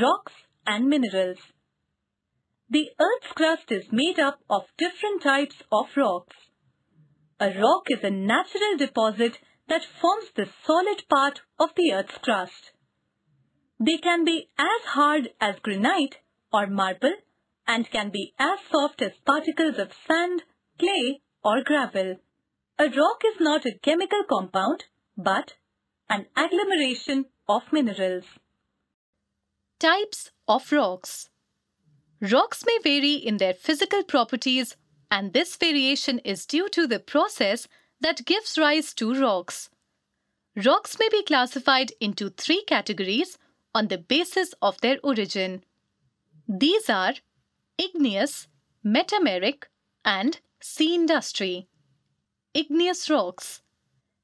rocks, and minerals. The Earth's crust is made up of different types of rocks. A rock is a natural deposit that forms the solid part of the Earth's crust. They can be as hard as granite or marble and can be as soft as particles of sand, clay, or gravel. A rock is not a chemical compound, but an agglomeration of minerals. Types of rocks. Rocks may vary in their physical properties, and this variation is due to the process that gives rise to rocks. Rocks may be classified into three categories on the basis of their origin. These are igneous, metameric, and sea industry. Igneous rocks.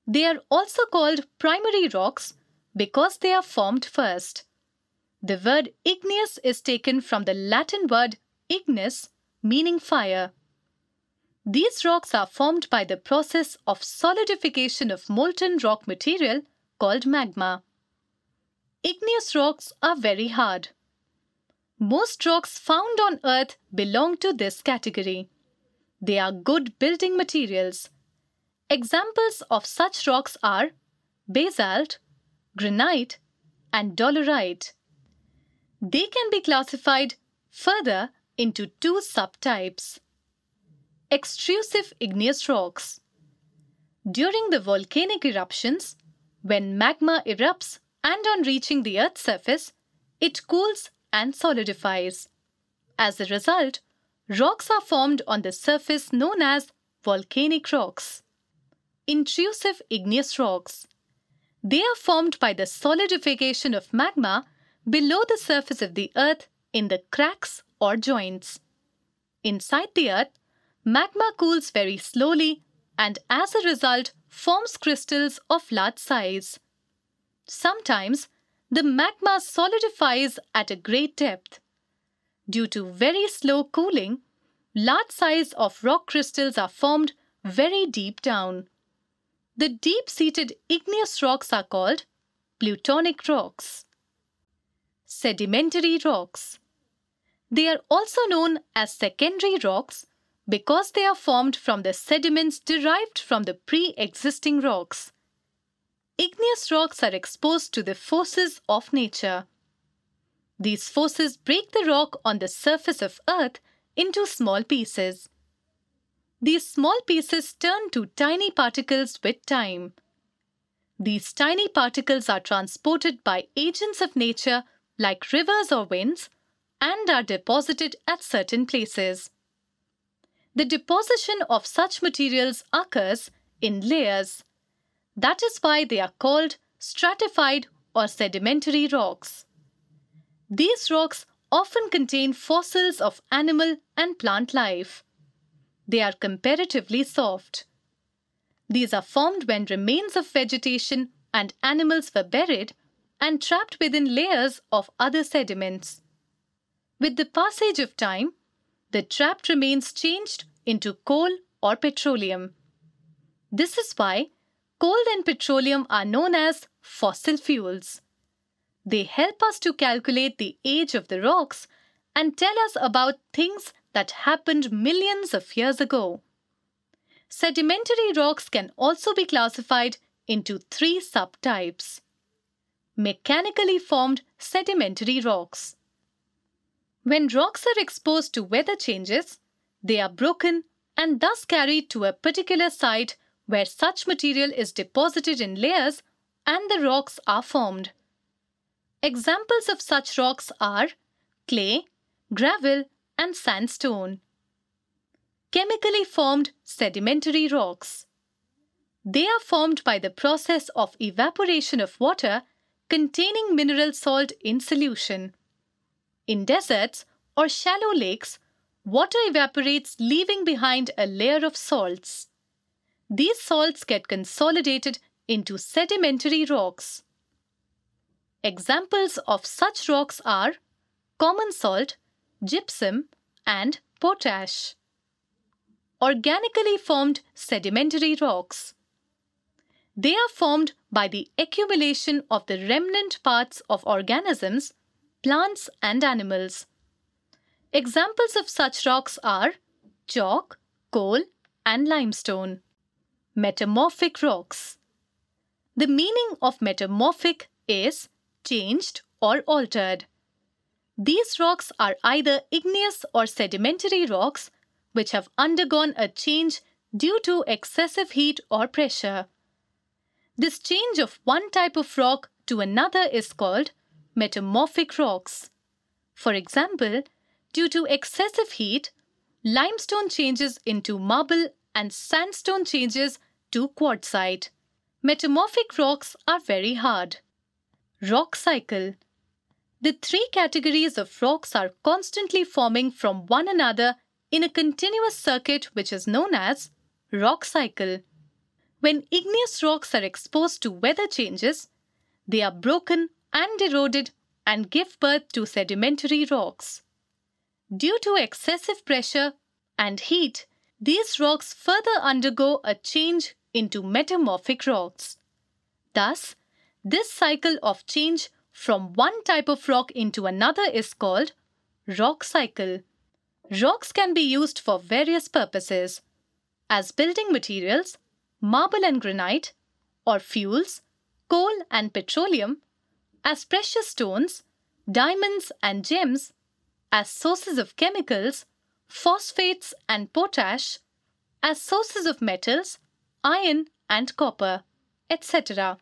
They are also called primary rocks because they are formed first. The word igneous is taken from the Latin word ignis, meaning fire. These rocks are formed by the process of solidification of molten rock material called magma. Igneous rocks are very hard. Most rocks found on Earth belong to this category. They are good building materials. Examples of such rocks are basalt, granite, and dolerite. They can be classified further into two subtypes. Extrusive igneous rocks. During the volcanic eruptions, when magma erupts and on reaching the Earth's surface, it cools and solidifies. As a result, rocks are formed on the surface known as volcanic rocks. Intrusive igneous rocks. They are formed by the solidification of magma below the surface of the Earth in the cracks or joints. Inside the Earth, magma cools very slowly and as a result forms crystals of large size. Sometimes, the magma solidifies at a great depth. Due to very slow cooling, large size of rock crystals are formed very deep down. The deep-seated igneous rocks are called plutonic rocks. Sedimentary rocks. They are also known as secondary rocks because they are formed from the sediments derived from the pre-existing rocks. Igneous rocks are exposed to the forces of nature. These forces break the rock on the surface of Earth into small pieces. These small pieces turn to tiny particles with time. These tiny particles are transported by agents of nature like rivers or winds and are deposited at certain places. The deposition of such materials occurs in layers. That is why they are called stratified or sedimentary rocks. These rocks often contain fossils of animal and plant life. They are comparatively soft. These are formed when remains of vegetation and animals were buried and trapped within layers of other sediments. With the passage of time, the trapped remains changed into coal or petroleum. This is why coal and petroleum are known as fossil fuels. They help us to calculate the age of the rocks and tell us about things that happened millions of years ago. Sedimentary rocks can also be classified into three subtypes. Mechanically formed sedimentary rocks. When rocks are exposed to weather changes, they are broken and thus carried to a particular site where such material is deposited in layers and the rocks are formed. Examples of such rocks are clay, gravel, and sandstone. Chemically formed sedimentary rocks. They are formed by the process of evaporation of water containing mineral salt in solution. In deserts or shallow lakes, water evaporates, leaving behind a layer of salts. These salts get consolidated into sedimentary rocks. Examples of such rocks are common salt, gypsum, and potash. Organically formed sedimentary rocks. They are formed by the accumulation of the remnant parts of organisms plants and animals. Examples of such rocks are chalk, coal, and limestone. Metamorphic rocks. The meaning of metamorphic is changed or altered. These rocks are either igneous or sedimentary rocks which have undergone a change due to excessive heat or pressure. This change of one type of rock to another is called metamorphic rocks. For example, due to excessive heat, limestone changes into marble and sandstone changes to quartzite. Metamorphic rocks are very hard. Rock cycle. The three categories of rocks are constantly forming from one another in a continuous circuit which is known as rock cycle. When igneous rocks are exposed to weather changes, they are broken and eroded and give birth to sedimentary rocks. Due to excessive pressure and heat, these rocks further undergo a change into metamorphic rocks. Thus, this cycle of change from one type of rock into another is called rock cycle. Rocks can be used for various purposes, as building materials, marble and granite, or fuels, coal and petroleum, as precious stones, diamonds and gems, as sources of chemicals, phosphates and potash, as sources of metals, iron and copper, etc.